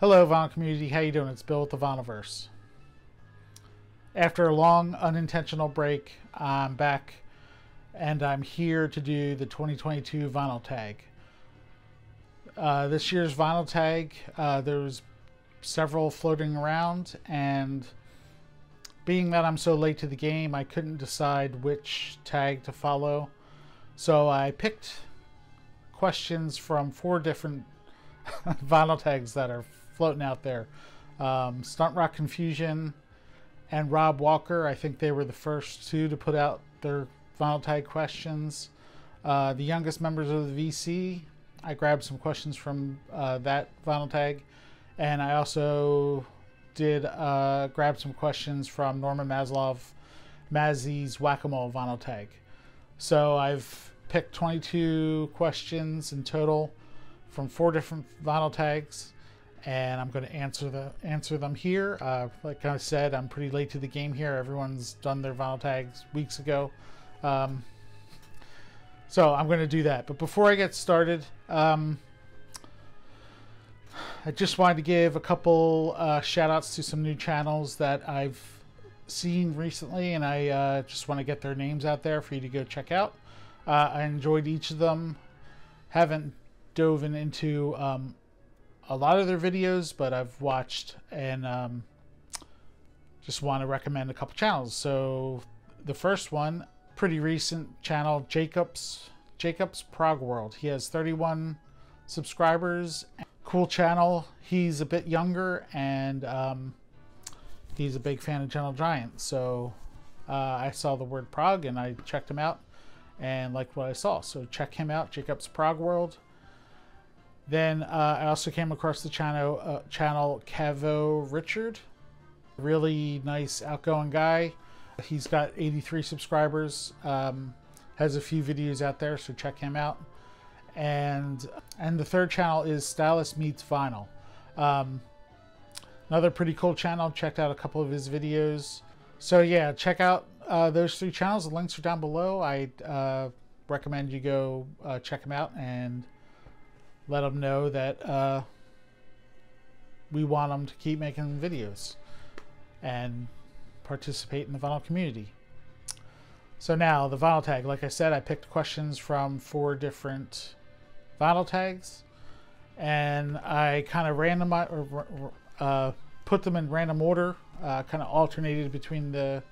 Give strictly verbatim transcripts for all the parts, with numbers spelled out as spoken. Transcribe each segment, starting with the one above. Hello, Vinyl community. How you doing? It's Bill with the Vinylverse. After a long, unintentional break, I'm back, and I'm here to do the twenty twenty-two Vinyl Tag. Uh, this year's Vinyl Tag, uh, there was several floating around, and being that I'm so late to the game, I couldn't decide which tag to follow. So I picked questions from four different vinyl tags that are floating out there. um, StuntrockConfusion and Rob Walker, I think they were the first two to put out their vinyl tag questions. Uh, the youngest members of the V C, I grabbed some questions from uh, that vinyl tag, and I also did uh, grab some questions from Norman Maslov, Mazzy's Whack-A-Mole vinyl tag. So I've picked twenty-two questions in total from four different vinyl tags, and I'm going to answer the answer them here. Uh, like I said, I'm pretty late to the game here. Everyone's done their vinyl tags weeks ago, um, so I'm going to do that. But before I get started, um, I just wanted to give a couple uh, shout outs to some new channels that I've seen recently, and I uh, just want to get their names out there for you to go check out. Uh, I enjoyed each of them. Haven't dove into um, a lot of their videos, but I've watched and um, just want to recommend a couple channels. So the first one, pretty recent channel, Jacob's Jacob's Prog World. He has thirty-one subscribers. Cool channel. He's a bit younger, and um, he's a big fan of Gentle Giant. So uh, I saw the word prog and I checked him out and liked what I saw. So check him out, Jacob's Prog World. Then uh, I also came across the channel, uh, channel Kavo Richard. Really nice, outgoing guy. He's got eighty-three subscribers, um, has a few videos out there, so check him out. And and the third channel is Stylus Meets Vinyl. Um, another pretty cool channel. Checked out a couple of his videos. So yeah, check out uh, those three channels. The links are down below. I uh, recommend you go uh, check them out and let them know that uh, we want them to keep making videos and participate in the vinyl community. So now the vinyl tag, like I said, I picked questions from four different vinyl tags, and I kind of randomized or uh, put them in random order, uh, kind of alternated between the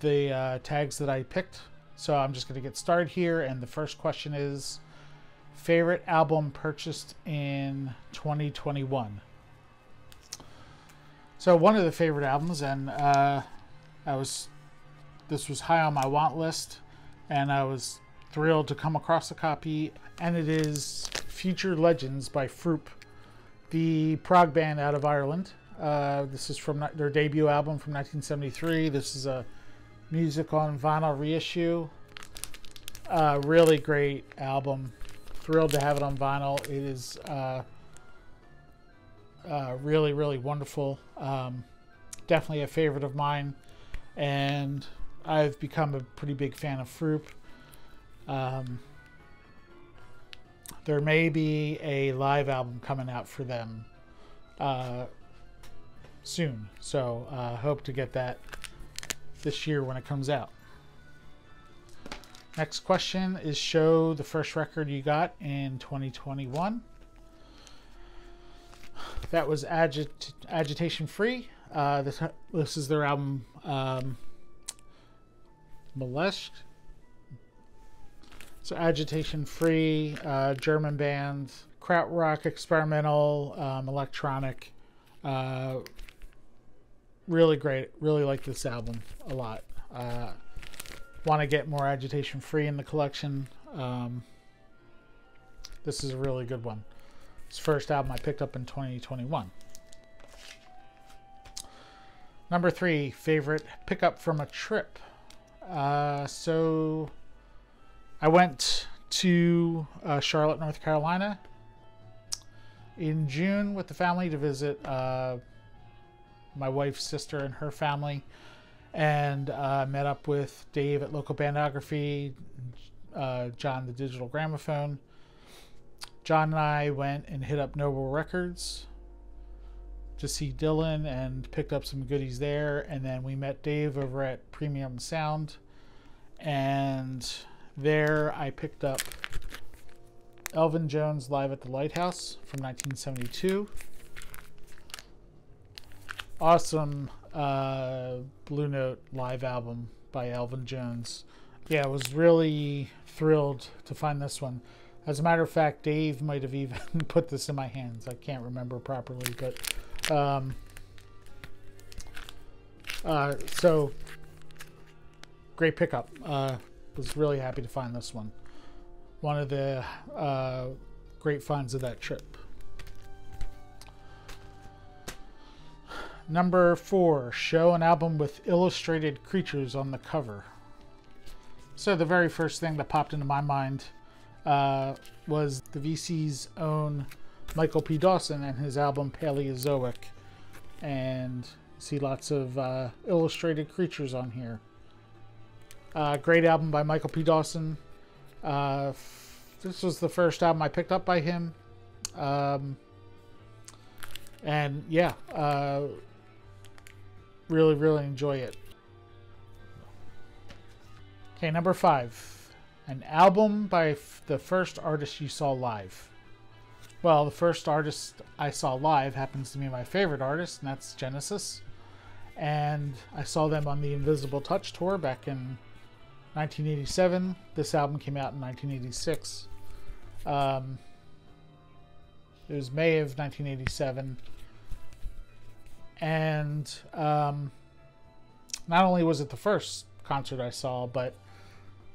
the uh, tags that I picked. So I'm just going to get started here, and the first question is, favorite album purchased in twenty twenty-one. So one of the favorite albums, and uh, I was this was high on my want list, and I was thrilled to come across a copy, and it is Future Legends by Fruupp, the prog band out of Ireland. Uh, this is from their debut album from nineteen seventy-three. This is a Music on Vinyl reissue. Uh, really great album. Thrilled to have it on vinyl. It is uh, uh, really, really wonderful. Um, definitely a favorite of mine, and I've become a pretty big fan of Fruupp. Um, there may be a live album coming out for them uh, soon, so I uh, hope to get that this year when it comes out. Next question is, show the first record you got in twenty twenty-one. That was Agit Agitation Free. Uh, this, this is their album, um, Malesch. So Agitation Free, uh, German band, krautrock, experimental, um, electronic. Uh, really great. Really like this album a lot. Uh, Want to get more Agitation Free in the collection. Um, this is a really good one. It's the first album I picked up in twenty twenty-one. Number three, favorite pickup from a trip. Uh, so I went to uh, Charlotte, North Carolina in June with the family to visit uh, my wife's sister and her family. And I uh, met up with Dave at Local Bandography, uh, John the Digital Gramophone. John and I went and hit up Noble Records to see Dylan and picked up some goodies there. And then we met Dave over at Premium Sound. And there I picked up Elvin Jones Live at the Lighthouse from nineteen seventy-two. Awesome uh, Blue Note live album by Elvin Jones. Yeah, I was really thrilled to find this one. As a matter of fact, Dave might have even put this in my hands. I can't remember properly, but... Um, uh, so, great pickup. Uh, was really happy to find this one. One of the uh, great finds of that trip. Number four, show an album with illustrated creatures on the cover. So the very first thing that popped into my mind uh, was the V C's own Michael P. Dawson and his album Paleozoic. And see lots of uh, illustrated creatures on here. Uh, great album by Michael P. Dawson. Uh, this was the first album I picked up by him. Um, and yeah, uh, really, really enjoy it. Okay, number five. An album by f the first artist you saw live. Well, the first artist I saw live happens to be my favorite artist, and that's Genesis. And I saw them on the Invisible Touch tour back in nineteen eighty-seven. This album came out in nineteen eighty-six. Um, it was May of nineteen eighty-seven. And um, not only was it the first concert I saw, but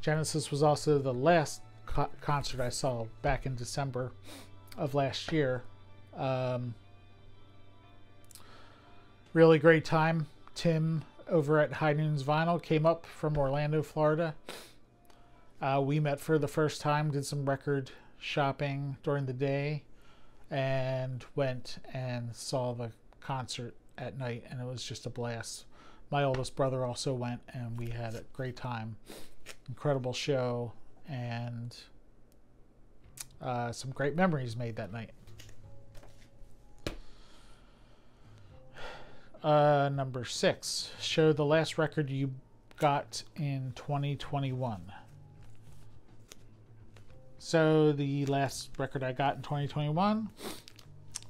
Genesis was also the last co concert I saw back in December of last year. Um, really great time. Tim over at High Noons Vinyl came up from Orlando, Florida. Uh, we met for the first time, did some record shopping during the day, and went and saw the concert at night, and it was just a blast. My oldest brother also went, and we had a great time. Incredible show, and uh, some great memories made that night. Uh, number six, show the last record you got in twenty twenty-one. So the last record I got in twenty twenty-one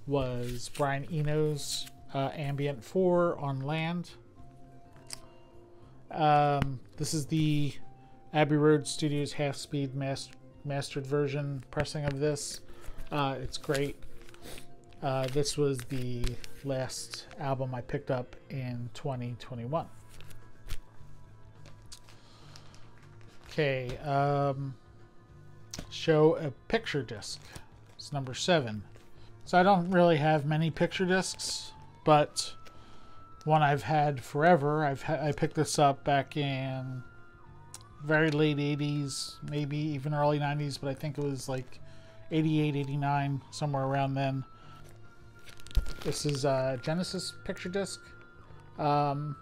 was Brian Eno's uh, Ambient four on Land. Um, this is the Abbey Road Studios half-speed mas mastered version pressing of this. Uh, it's great. Uh, this was the last album I picked up in twenty twenty-one. Okay, um, show a picture disc. It's number seven. So I don't really have many picture discs, but one I've had forever. I've ha I picked this up back in very late eighties, maybe even early nineties, but I think it was like eighty-eight, eighty-nine, somewhere around then. This is a Genesis picture disc. Um,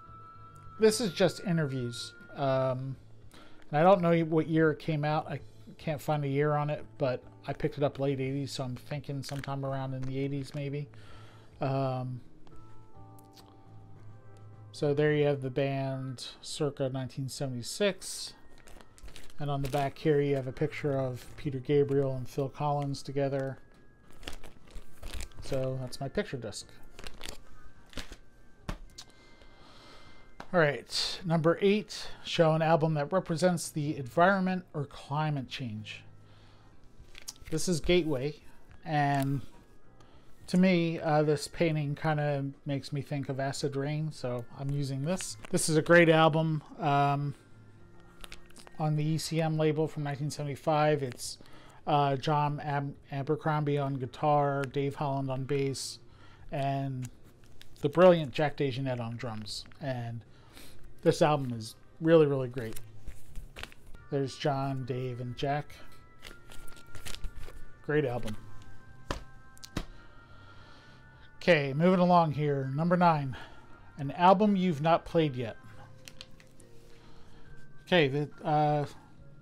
this is just interviews. Um, and I don't know what year it came out. I can't find a year on it, but I picked it up late eighties, so I'm thinking sometime around in the eighties maybe. Um, so there you have the band circa nineteen seventy-six. And on the back here you have a picture of Peter Gabriel and Phil Collins together. So that's my picture disc. All right, number eight, show an album that represents the environment or climate change. This is Gateway, and to me, uh, this painting kind of makes me think of Acid Rain, so I'm using this. This is a great album um, on the E C M label from nineteen seventy-five. It's Uh, John Ab Abercrombie on guitar, Dave Holland on bass, and the brilliant Jack DeJohnette on drums. And this album is really, really great. There's John, Dave, and Jack. Great album. Okay, moving along here. Number nine, an album you've not played yet. Okay, the... Uh,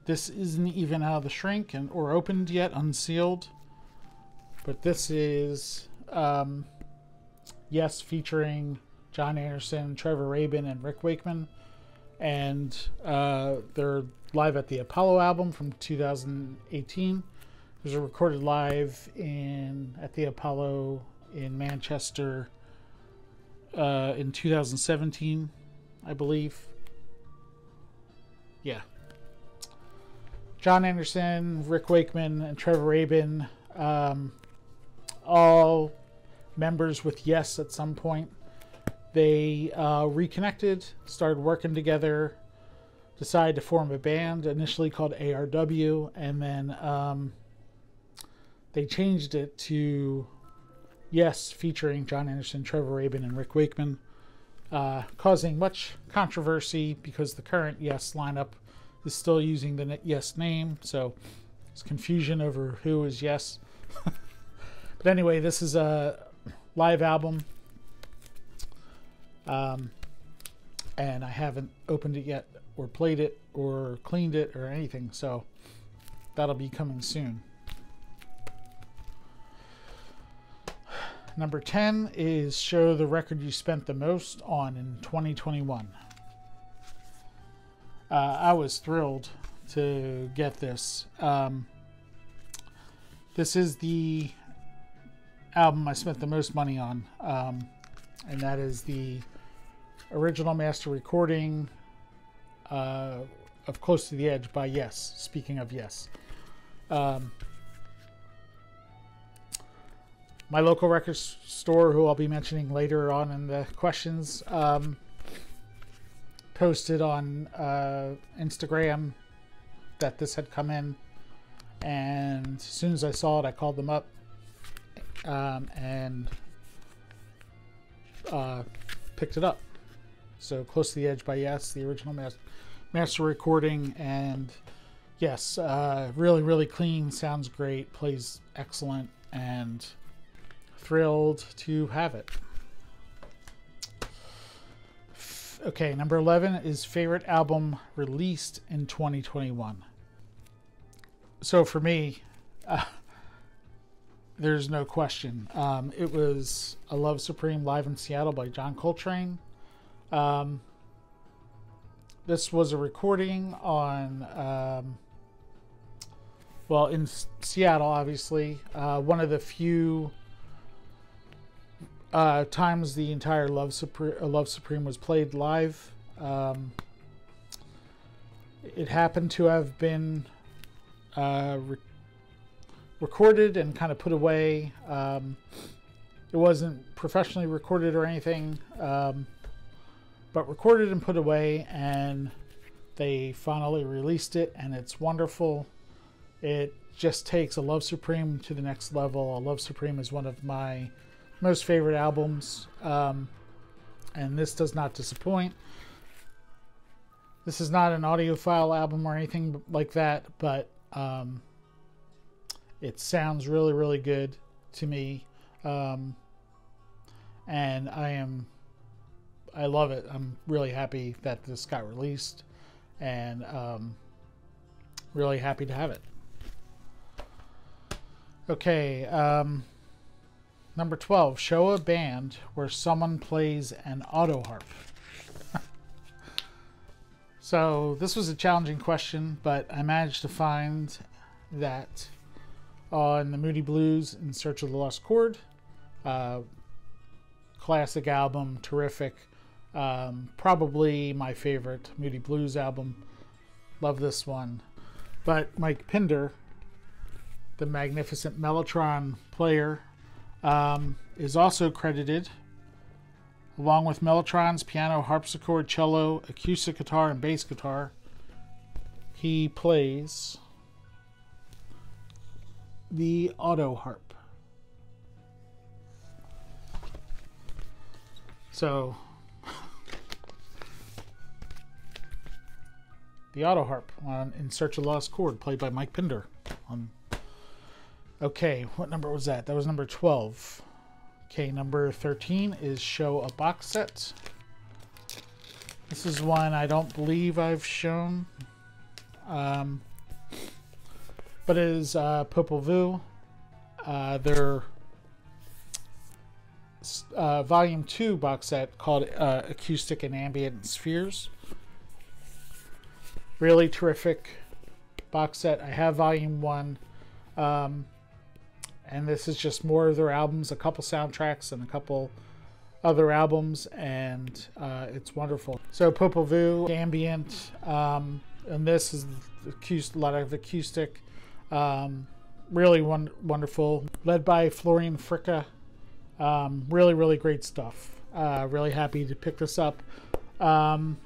This isn't even out of the shrink and or opened yet, unsealed. But this is um, Yes, featuring Jon Anderson, Trevor Rabin, and Rick Wakeman. And uh, they're live at the Apollo album from two thousand eighteen. There's a recorded live in at the Apollo in Manchester uh, in two thousand seventeen, I believe. Yeah. Jon Anderson, Rick Wakeman, and Trevor Rabin, um, all members with Yes at some point. They uh, reconnected, started working together, decided to form a band, initially called A R W, and then um, they changed it to Yes, featuring Jon Anderson, Trevor Rabin, and Rick Wakeman, uh, causing much controversy because the current Yes lineup is still using the Yes name, so it's confusion over who is Yes. But anyway, this is a live album. Um, and I haven't opened it yet or played it or cleaned it or anything, so that'll be coming soon. Number ten is show the record you spent the most on in twenty twenty-one. Uh, I was thrilled to get this. Um, this is the album I spent the most money on, um, and that is the original master recording uh, of Close to the Edge by Yes, speaking of Yes. Um, my local record store, who I'll be mentioning later on in the questions, um, posted on uh, Instagram that this had come in, and as soon as I saw it, I called them up um, and uh, picked it up. So Close to the Edge by Yes, the original mas master recording, and yes, uh, really, really clean, sounds great, plays excellent, and thrilled to have it. F okay, number eleven is favorite album released in twenty twenty-one. So for me, uh, there's no question. Um, it was I Love Supreme Live in Seattle by John Coltrane. Um, this was a recording on, um, well, in Seattle, obviously. Uh, one of the few uh, times the entire Love Supreme, Love Supreme was played live. Um, it happened to have been uh, re recorded and kind of put away. Um, it wasn't professionally recorded or anything, um, but recorded and put away, and they finally released it, and it's wonderful. It just takes A Love Supreme to the next level. A Love Supreme is one of my most favorite albums, um, and this does not disappoint. This is not an audiophile album or anything like that, but um, it sounds really, really good to me, um, and I am I love it. I'm really happy that this got released, and um, really happy to have it. Okay, um, number twelve, show a band where someone plays an auto harp. So this was a challenging question, but I managed to find that on the Moody Blues, In Search of the Lost Chord. Uh, classic album, terrific. Um, probably my favorite Moody Blues album. Love this one. But Mike Pinder, the magnificent Mellotron player, Um, is also credited, along with Mellotron's piano, harpsichord, cello, acoustic guitar, and bass guitar. He plays the auto harp. So, the auto harp on In Search of the Lost Chord, played by Mike Pinder on. Okay, what number was that? That was number twelve. Okay, number thirteen is show a box set. This is one I don't believe I've shown. Um, but it is uh, Popol Vuh. Uh, their uh, Volume two box set called uh, Acoustic and Ambient Spheres. Really terrific box set. I have Volume one. Um, and this is just more of their albums, a couple soundtracks and a couple other albums, and uh, it's wonderful. So Popol Vuh, ambient, um, and this is acoustic, a lot of acoustic. Um, really one, wonderful. Led by Florian Fricka. Um, really, really great stuff. Uh, really happy to pick this up. Um,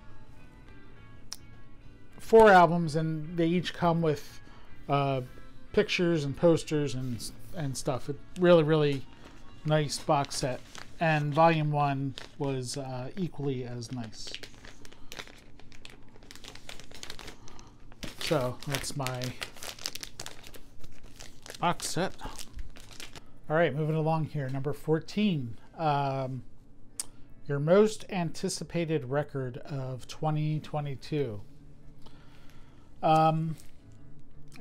four albums, and they each come with uh, pictures and posters and and stuff. It really, really nice box set. And Volume one was uh, equally as nice. So that's my box set. All right, moving along here. Number fourteen. Um, your most anticipated record of twenty twenty-two. Um,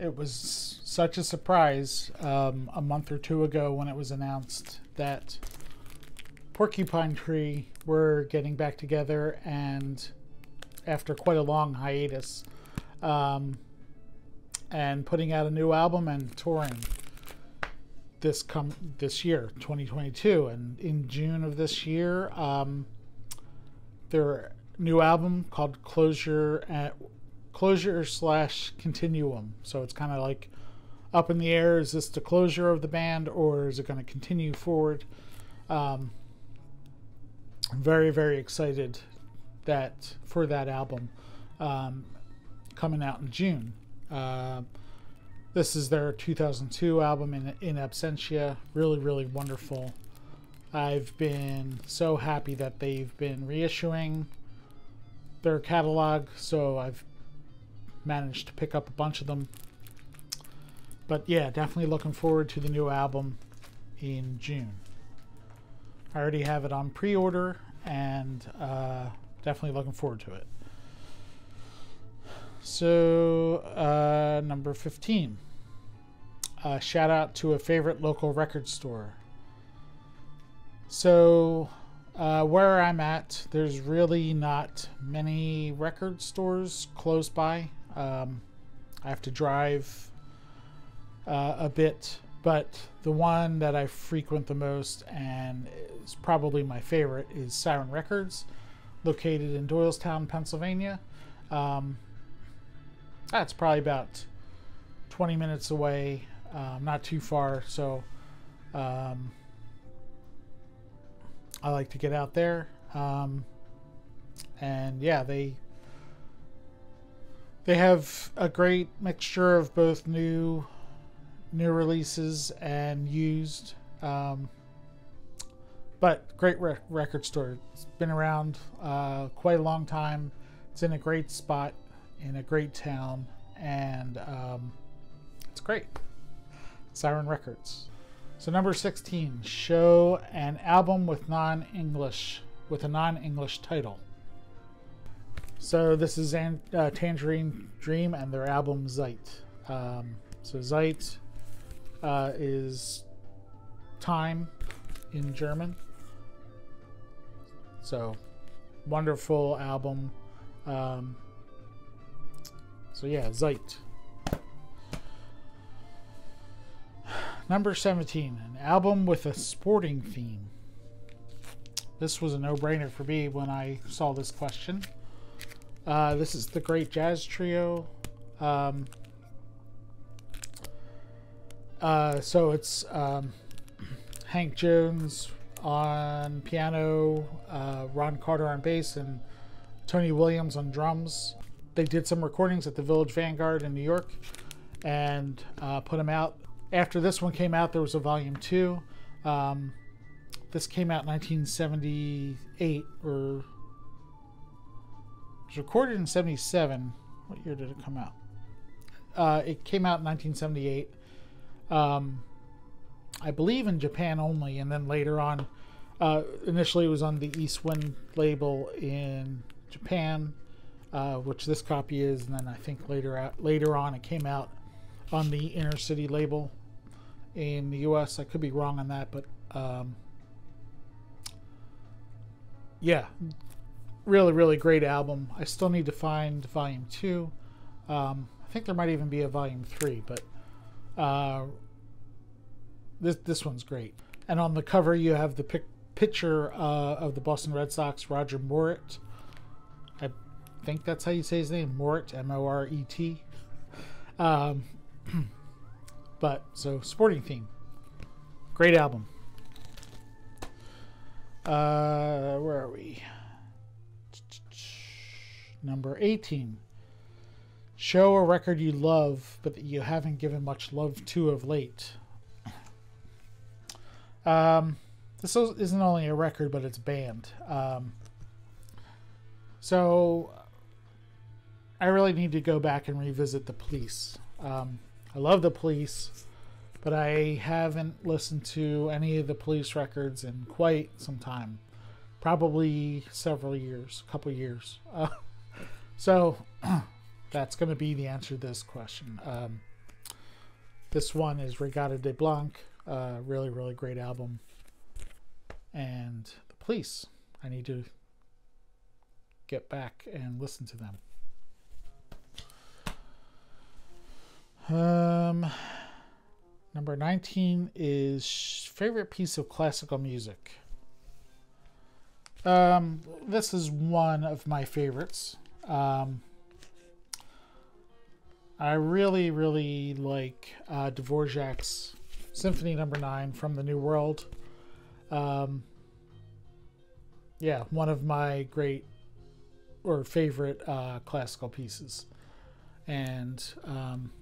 it was such a surprise um, a month or two ago when it was announced that Porcupine Tree were getting back together, and after quite a long hiatus, um, and putting out a new album and touring this come this year, twenty twenty-two, and in June of this year, um, their new album called Closure at Closure slash Continuum. So it's kind of like up in the air. Is this the closure of the band, or is it going to continue forward? Um, I'm very, very excited that for that album um, coming out in June. Uh, this is their two thousand two album, in, in Absentia. Really, really wonderful. I've been so happy that they've been reissuing their catalog, so I've managed to pick up a bunch of them. But yeah, definitely looking forward to the new album in June. I already have it on pre-order, and uh, definitely looking forward to it. So, uh, number fifteen. Uh, shout out to a favorite local record store. So, uh, where I'm at, there's really not many record stores close by. Um, I have to drive uh, a bit, but the one that I frequent the most and is probably my favorite is Siren Records, located in Doylestown, Pennsylvania. Um, that's probably about twenty minutes away, um, not too far, so um, I like to get out there. Um, and yeah, they they have a great mixture of both new new releases and used, um, but great re record store. It's been around uh, quite a long time. It's in a great spot, in a great town, and um, it's great. Siren Records. So number sixteen, show an album with non-English, with a non-English title. So this is An uh, Tangerine Dream and their album Zeit. Um, so Zeit Uh, is time in German. So wonderful album. Um, so yeah, Zeit. Number seventeen, an album with a sporting theme. This was a no-brainer for me when I saw this question. Uh, this is the Great Jazz Trio. Um, Uh, so it's um, Hank Jones on piano, uh, Ron Carter on bass, and Tony Williams on drums. They did some recordings at the Village Vanguard in New York and uh, put them out. After this one came out, there was a Volume two. Um, this came out in nineteen seventy-eight, or it was recorded in seventy-seven. What year did it come out? Uh, it came out in nineteen seventy-eight. Um, I believe in Japan only, and then later on, uh, initially it was on the East Wind label in Japan, uh, which this copy is, and then I think later out, later on it came out on the Inner City label in the U S. I could be wrong on that, but um, yeah, really, really great album. I still need to find volume two. Um, I think there might even be a volume three, but uh, this this one's great. And on the cover, you have the pic picture uh, of the Boston Red Sox, Roger Moret. I think that's how you say his name, Moret, M O R E T. Um, but, so, sporting theme. Great album. Uh, where are we? Number eighteen. Show a record you love, but that you haven't given much love to of late. Um, this isn't only a record, but it's band. Um, so, I really need to go back and revisit The Police. Um, I love The Police, but I haven't listened to any of The Police records in quite some time. Probably several years, a couple years. Uh, so that's going to be the answer to this question. Um, this one is Regatta de Blanc. Uh, really, really great album. And The Police. I need to get back and listen to them. Um, number nineteen is favorite piece of classical music. Um, this is one of my favorites. Um, I really, really like uh, Dvorak's Symphony Number Nine from the New World. Um, yeah, one of my great or favorite uh, classical pieces, and. Um,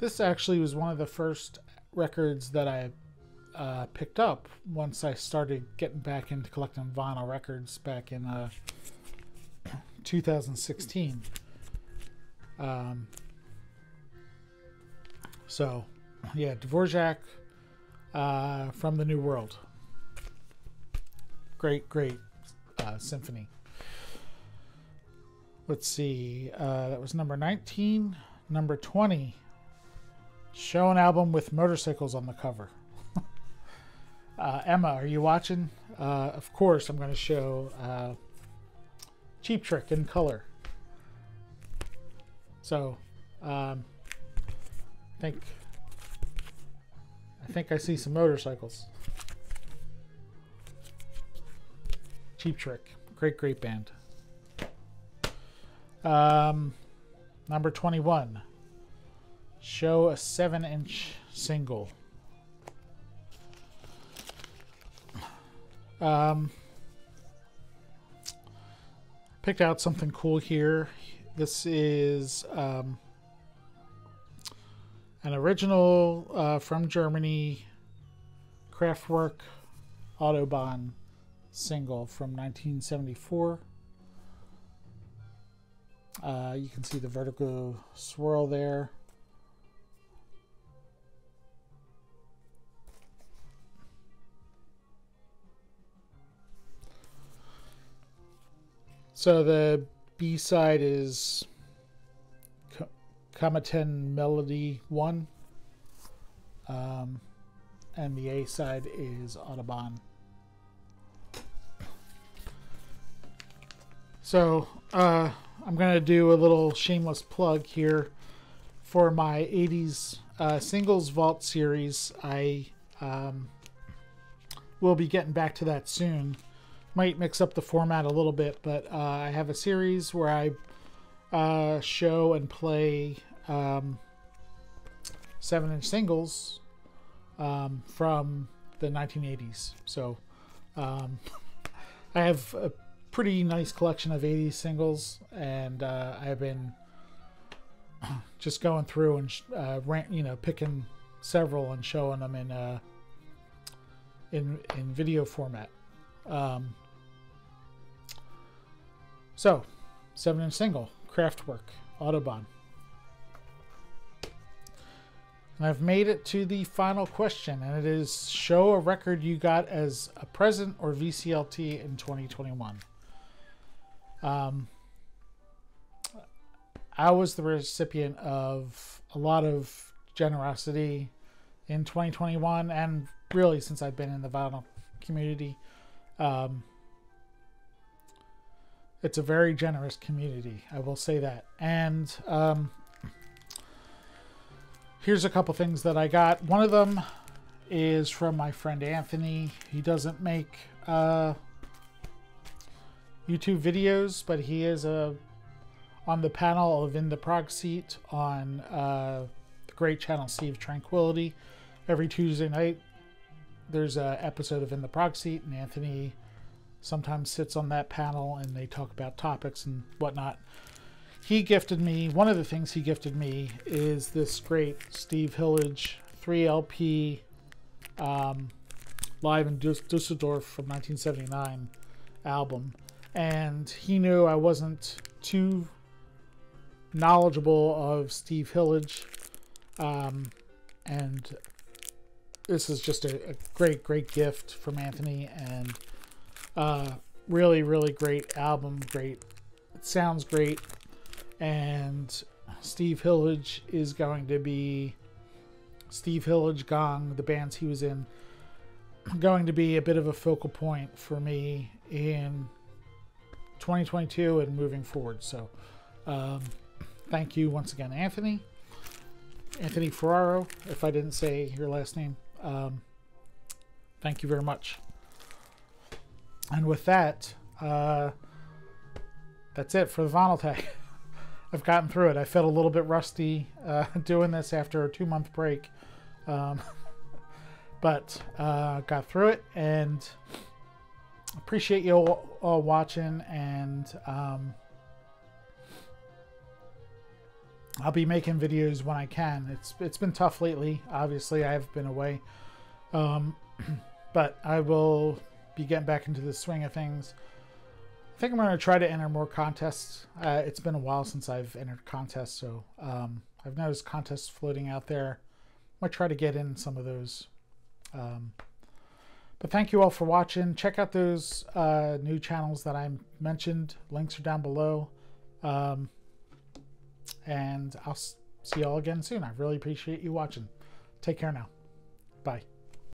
This actually was one of the first records that I uh, picked up once I started getting back into collecting vinyl records back in uh, two thousand sixteen. Um, so, yeah, Dvorak uh, from the New World. Great, great uh, symphony. Let's see, uh, that was number nineteen. Number twenty. Show an album with motorcycles on the cover. uh, Emma, are you watching? Uh, of course, I'm going to show uh, Cheap Trick in color. So, um, I think I think I see some motorcycles. Cheap Trick, great, great band. Um, number twenty-one. Show a seven inch single. Um, picked out something cool here. This is um, an original uh, from Germany, Kraftwerk Autobahn single from nineteen seventy-four. Uh, you can see the vertical swirl there. So the B-side is Kometen Melody one, um, and the A-side is Autobahn. So uh, I'm going to do a little shameless plug here for my eighties uh, Singles Vault series. I um, will be getting back to that soon. Might mix up the format a little bit, but uh, I have a series where I uh, show and play um, seven inch singles um, from the nineteen eighties. So um, I have a pretty nice collection of eighties singles, and uh, I've been just going through and uh, rant, you know, picking several and showing them in uh, in in video format. Um, So, seven inch single, Kraftwerk, Autobahn. And I've made it to the final question, and it is show a record you got as a present or V C L T in twenty twenty-one. Um, I was the recipient of a lot of generosity in twenty twenty-one, and really since I've been in the vinyl community. Um, it's a very generous community, I will say that. And um, here's a couple things that I got. One of them is from my friend Anthony. He doesn't make uh, YouTube videos, but he is a on the panel of In the Prog Seat on uh, the great channel Sea of Tranquility. Every Tuesday night, there's an episode of In the Prog Seat, and Anthony sometimes sits on that panel, and they talk about topics and whatnot. He gifted me, one of the things he gifted me is this great Steve Hillage three L P um, Live in Düsseldorf from nineteen seventy-nine album. And he knew I wasn't too knowledgeable of Steve Hillage, um, and this is just a, a great great gift from Anthony, and uh, really really great album. Great, it sounds great. And Steve Hillage is going to be Steve Hillage Gong, the bands he was in, going to be a bit of a focal point for me in twenty twenty-two and moving forward. So um, thank you once again, Anthony. Anthony Ferraro, if I didn't say your last name. Um, thank you very much. And with that, uh, that's it for the vinyl tag. I've gotten through it. I felt a little bit rusty uh, doing this after a two-month break. Um, but uh, got through it, and appreciate you all, all watching, and um, I'll be making videos when I can. It's it's been tough lately. Obviously, I've been away, um, but I will be getting back into the swing of things. I think I'm going to try to enter more contests. Uh, it's been a while since I've entered contests, so um, I've noticed contests floating out there. I might try to get in some of those. Um, but thank you all for watching. Check out those uh, new channels that I mentioned. Links are down below. Um, And I'll see y'all again soon. I really appreciate you watching. Take care now. Bye.